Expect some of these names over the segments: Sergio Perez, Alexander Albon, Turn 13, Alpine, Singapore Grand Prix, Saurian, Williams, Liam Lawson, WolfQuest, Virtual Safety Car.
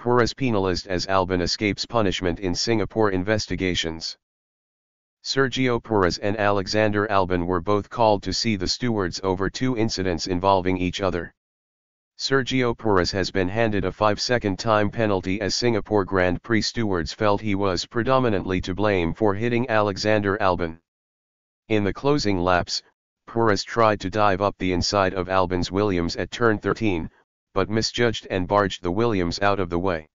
Perez penalized as Albon escapes punishment in Singapore investigations. Sergio Perez and Alexander Albon were both called to see the stewards over two incidents involving each other. Sergio Perez has been handed a 5-second time penalty as Singapore Grand Prix stewards felt he was predominantly to blame for hitting Alexander Albon. In the closing laps, Perez tried to dive up the inside of Albon's Williams at Turn 13, but misjudged and barged the Williams out of the way.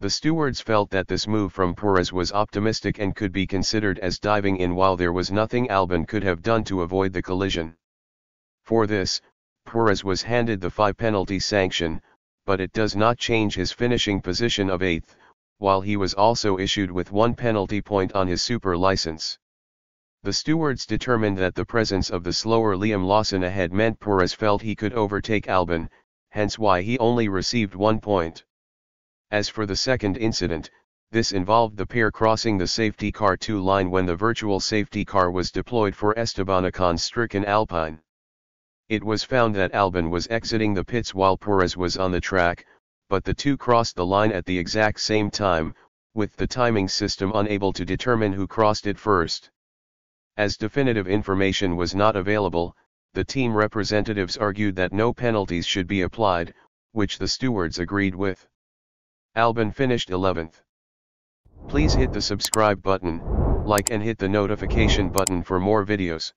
The stewards felt that this move from Perez was optimistic and could be considered as diving in while there was nothing Albon could have done to avoid the collision. For this, Perez was handed the 5-penalty sanction, but it does not change his finishing position of 8th, while he was also issued with 1 penalty point on his super license. The stewards determined that the presence of the slower Liam Lawson ahead meant Perez felt he could overtake Albon, hence why he only received 1 point. As for the second incident, this involved the pair crossing the safety car 2 line when the virtual safety car was deployed for Esteban Ocon's stricken Alpine. It was found that Albon was exiting the pits while Perez was on the track, but the two crossed the line at the exact same time, with the timing system unable to determine who crossed it first. As definitive information was not available, the team representatives argued that no penalties should be applied, which the stewards agreed with. Albon finished 11th. Please hit the subscribe button, like and hit the notification button for more videos.